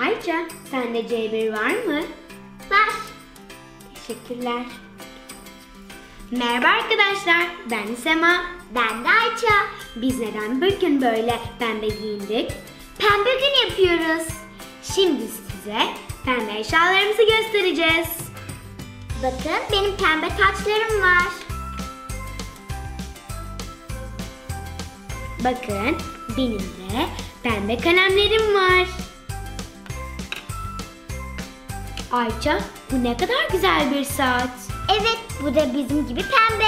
Ayça, sende C1 var mı? Var. Teşekkürler. Merhaba arkadaşlar, ben Sema. Ben de Ayça. Biz neden bugün böyle pembe giyindik? Pembe gün yapıyoruz. Şimdi size pembe eşyalarımızı göstereceğiz. Bakın, benim pembe taçlarım var. Bakın, benim de pembe kalemlerim var. Ayça, bu ne kadar güzel bir saat. Evet, bu da bizim gibi pembe.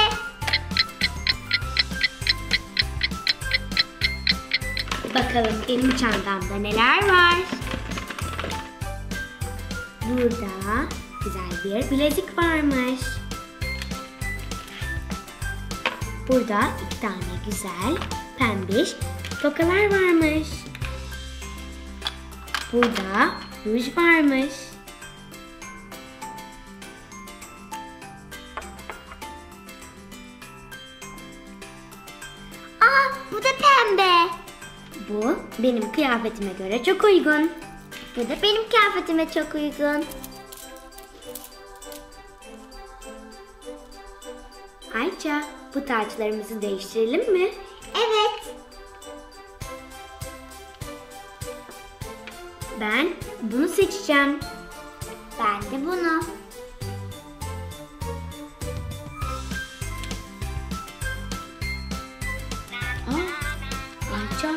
Bakalım benim çantamda neler var. Burada güzel bir bilezik varmış. Burada iki tane güzel pembiş tokalar varmış. Burada ruj varmış. Aa, bu da pembe. Bu benim kıyafetime göre çok uygun. Bu da benim kıyafetime çok uygun. Ayça, bu taçlarımızı değiştirelim mi? Evet. Ben bunu seçeceğim. Ben de bunu. Ayça,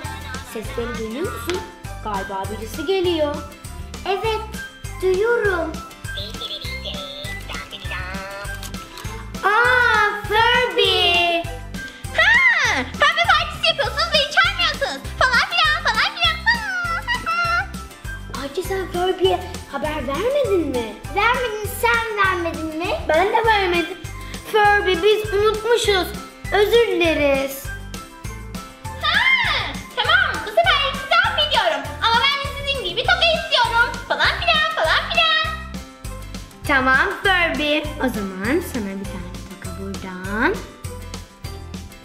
sesleri duyuyor musun? Galiba birisi geliyor. Evet, duyuyorum. Aa, Furby! Ha! Pembe partisi yapıyorsunuz ve hiç çağırmıyorsunuz. Falan filan, falan filan. Ayça, sen Furby'ye haber vermedin mi? Vermedin, sen vermedin mi? Ben de vermedim. Furby, biz unutmuşuz. Özür dileriz. Tamam Furby. O zaman sana bir tane toka buradan.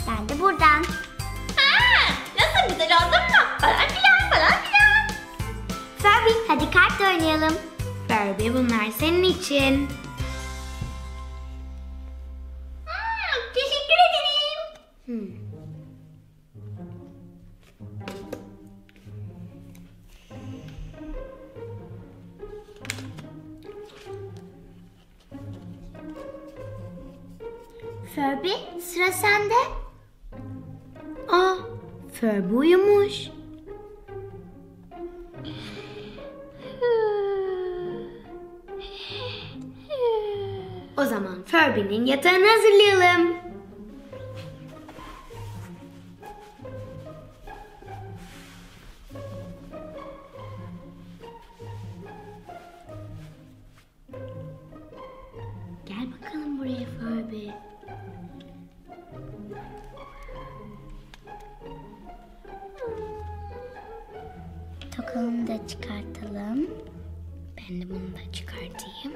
Ben de buradan. Ha, nasıl güzel oldun mu? Falan filan falan filan. Furby, hadi kart oynayalım. Furby, bunlar senin için. Ha, teşekkür ederim. Furby, sıra sende. Aa, Furby uyumuş. O zaman Furby'nin yatağını hazırlayalım. Gel bakalım buraya Furby. Tokalımı da çıkartalım. Ben de bunu da çıkartayım.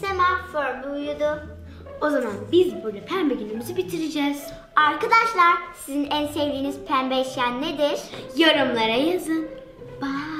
Sema, Furby uyudu. O zaman biz burada pembe günümüzü bitireceğiz. Arkadaşlar, sizin en sevdiğiniz pembe eşya nedir? Yorumlara yazın. Bye.